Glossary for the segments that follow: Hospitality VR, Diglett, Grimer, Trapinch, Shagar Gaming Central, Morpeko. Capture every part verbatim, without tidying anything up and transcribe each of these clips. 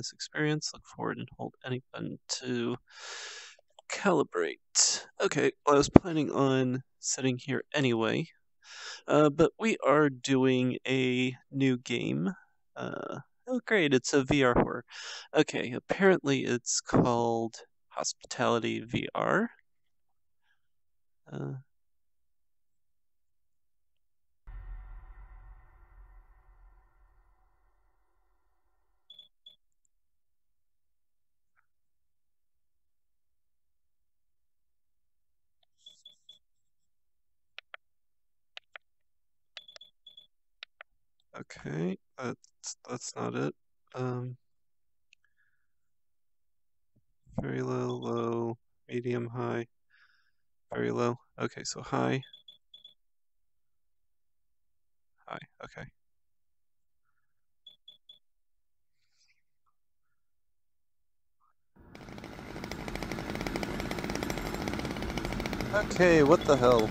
this experience. Look forward and hold any button to calibrate. Okay, well, I was planning on sitting here anyway, uh, but we are doing a new game. Uh, oh, great, it's a V R horror. Okay, apparently it's called Hospitality V R. Uh, Okay, that's that's not it. Um, very low, low, medium, high, very low. Okay, so high, high. Okay. Okay, what the hell?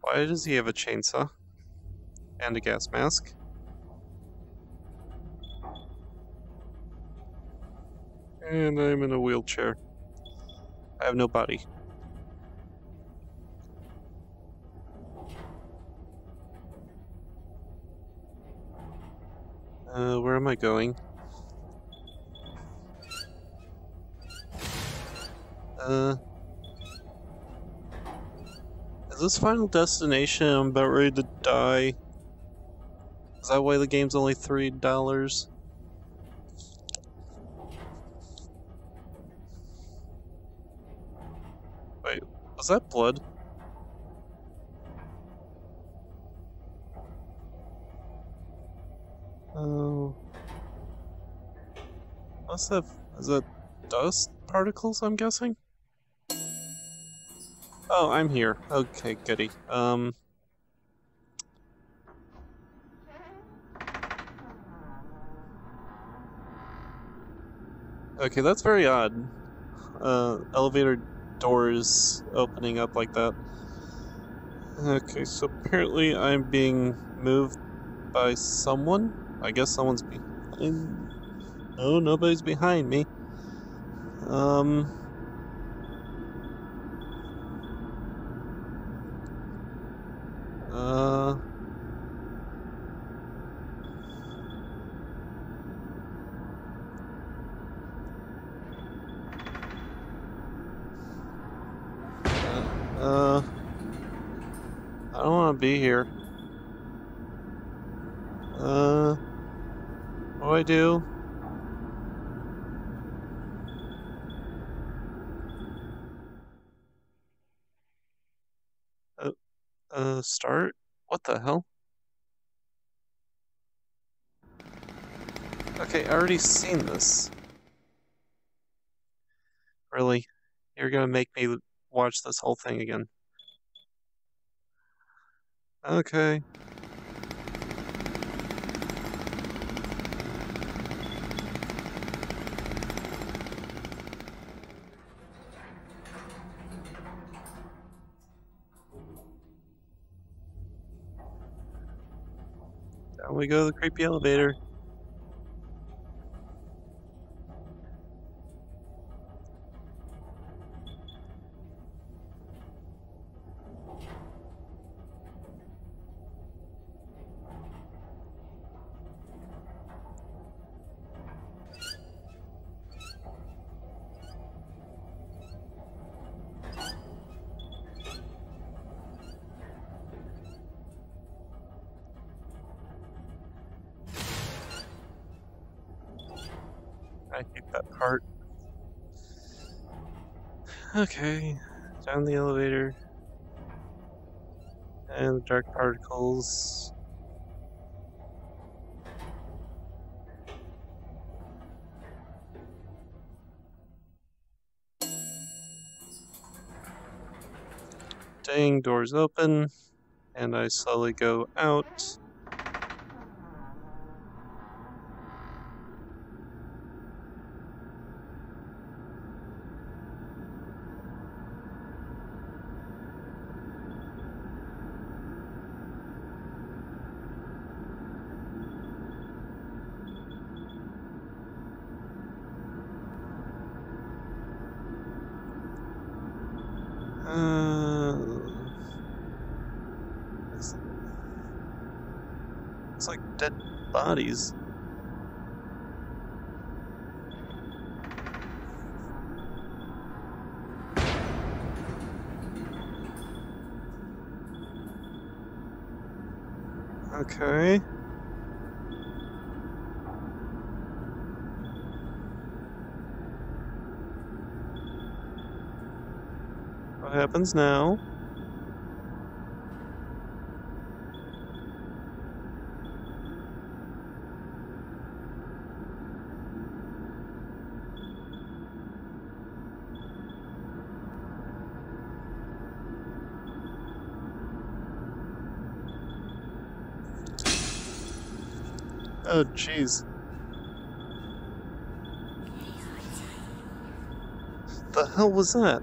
Why does he have a chainsaw and a gas mask? And I'm in a wheelchair. I have no body. Uh, where am I going? Uh... Is this Final Destination? I'm about ready to die. Is that why the game's only three dollars? Wait, was that blood? Oh, what's that? Is that dust particles? I'm guessing. Oh, I'm here. Okay, goody. Um... Okay, that's very odd. Uh, elevator doors opening up like that. Okay, so apparently I'm being moved by someone. I guess someone's behind... No, nobody's behind me. Um... Uh, uh, I don't want to be here. Uh, what do I do? Uh, start? What the hell? Okay, I already seen this. Really? You're gonna make me watch this whole thing again. Okay. Down we go to the creepy elevator. I hate that part. Okay, down the elevator. And the dark particles. Dang, doors open. And I slowly go out. It's like dead bodies. Okay. What happens now? Oh, jeez. What the hell was that?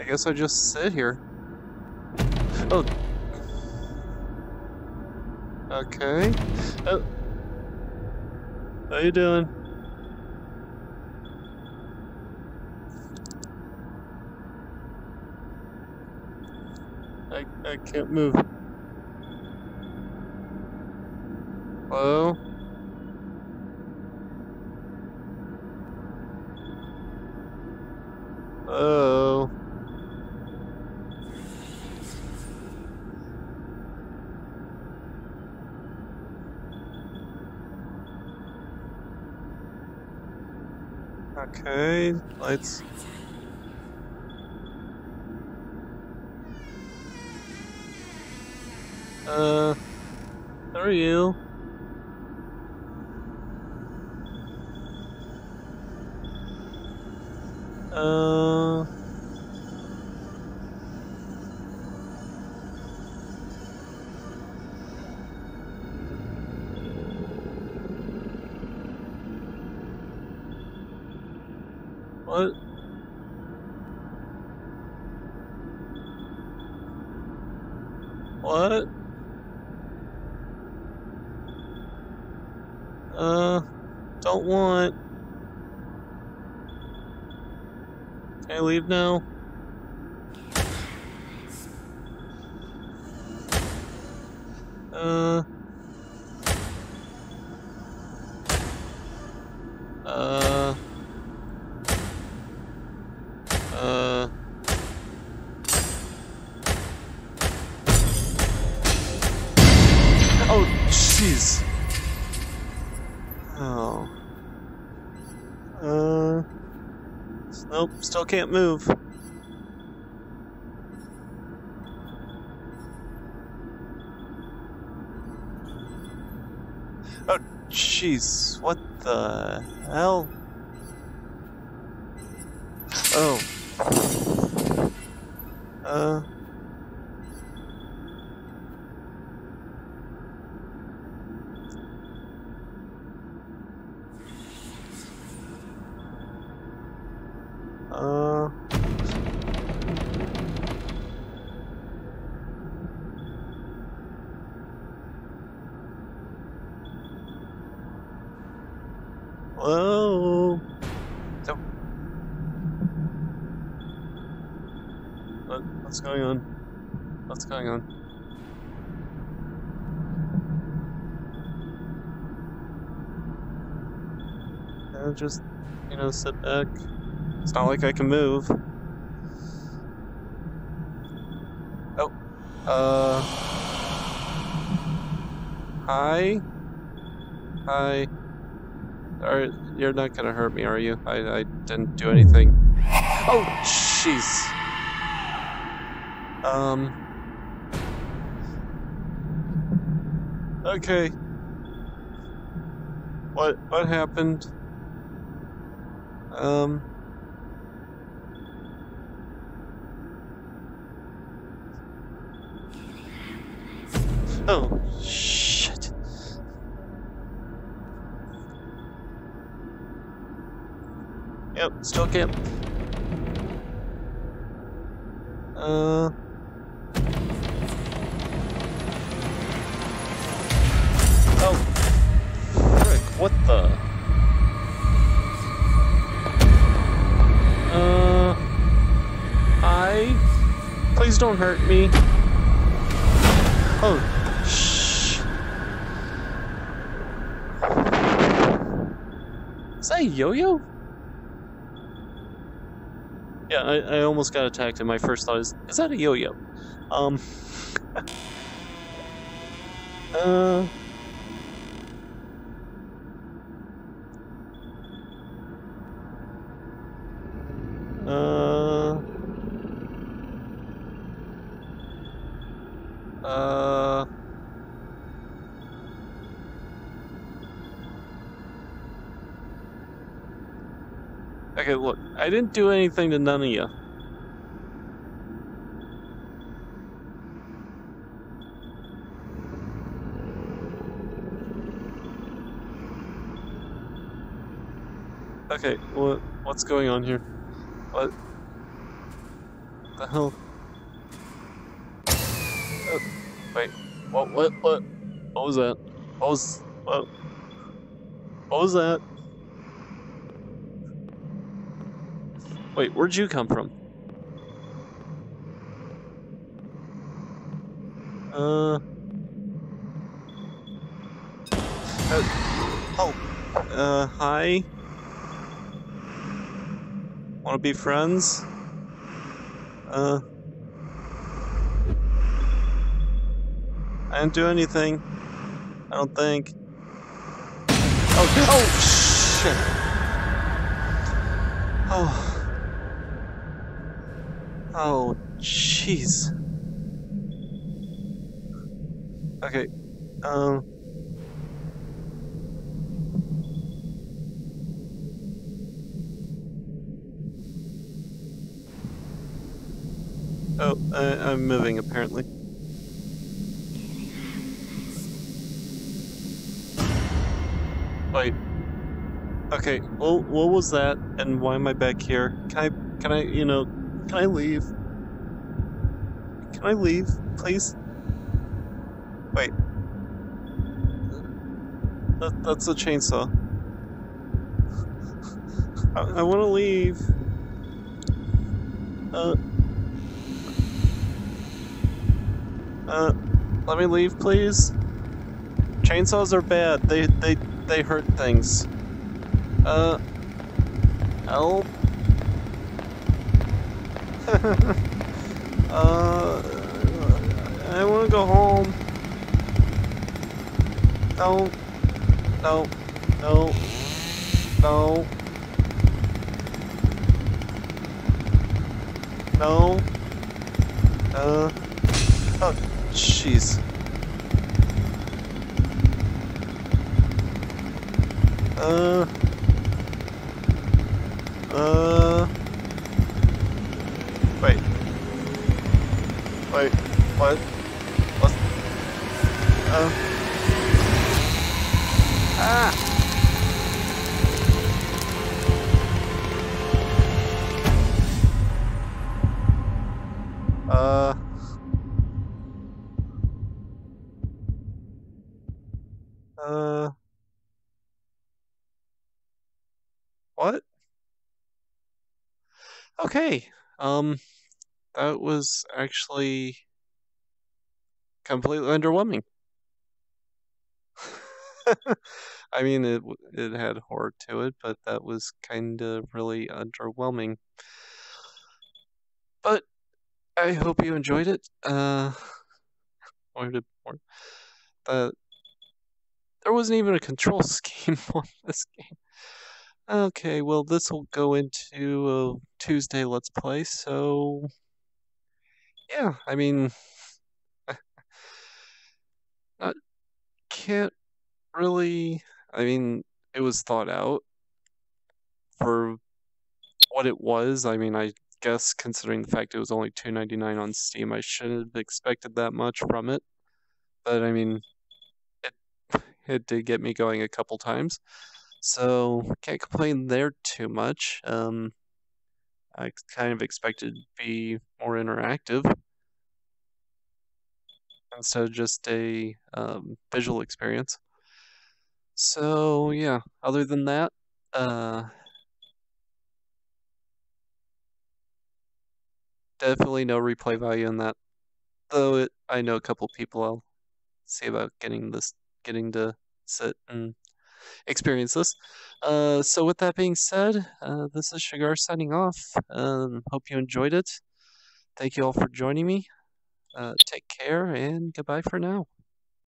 I guess I just sit here. Oh. Okay. Oh. How you doing? I, I can't move. Hello? Oh. Okay, lights. Uh, how are you? Uh, what? What? Uh, don't want. Can I leave now? Uh. Uh. Uh. Oh, jeez. Oh. Uh. Nope, still can't move. Oh, jeez. What the hell? Oh. Uh. Uh. Whoa. So. What? What's going on? What's going on? I'll just, you know, sit back. It's not like I can move. Oh. Uh. Hi? Hi. Are, you're not gonna hurt me, are you? I, I didn't do anything. Oh, jeez. Um. Okay. What, what happened? Um. Oh, shit. Yep, still can't. Uh. Oh. Frick, what the? Uh. don't hurt me. Oh, shh. Is that a yo-yo? Yeah, I, I almost got attacked, and my first thought is, is that a yo-yo? Um. uh. Uh. Uh. Okay, look, I didn't do anything to none of you. Okay, what what's going on here? What the hell? Oh, wait, what, what, what? What was that? What was, what? What was that? Wait, where'd you come from? Uh. Oh. oh. Uh, hi. Wanna be friends? Uh. I didn't do anything. I don't think. Oh, oh shit. Oh. Oh, jeez. Okay. Um. Oh, I, I'm moving, apparently. Wait. Okay, well, what was that, and why am I back here? Can I, can I, you know, can I leave? Can I leave, please? Wait. That, that's a chainsaw. I, I want to leave. Uh... Uh, let me leave, please. Chainsaws are bad. They, they, they hurt things. Uh, help. uh, I want to go home. No, no, no, no, no. Uh, oh. Jeez. Uh. Uh. Wait. Wait. What? What? Uh. Ah. Uh. Uh, what? Okay, um, that was actually completely underwhelming. I mean, it it had horror to it, but that was kind of really underwhelming. But I hope you enjoyed it. Uh, or did more. Uh, There wasn't even a control scheme on this game. Okay, well, this will go into a Tuesday Let's Play, so... Yeah, I mean... I can't really... I mean, it was thought out for what it was. I mean, I guess considering the fact it was only two ninety-nine on Steam, I shouldn't have expected that much from it. But, I mean... It did get me going a couple times, so can't complain there too much. Um, I kind of expected to be more interactive instead of just a um, visual experience. So yeah, other than that, uh, definitely no replay value in that. Though it, I know a couple people I'll see about getting this, getting to sit and experience this. Uh, so with that being said, uh, this is Shigar signing off. Um, hope you enjoyed it. Thank you all for joining me. Uh, take care and goodbye for now.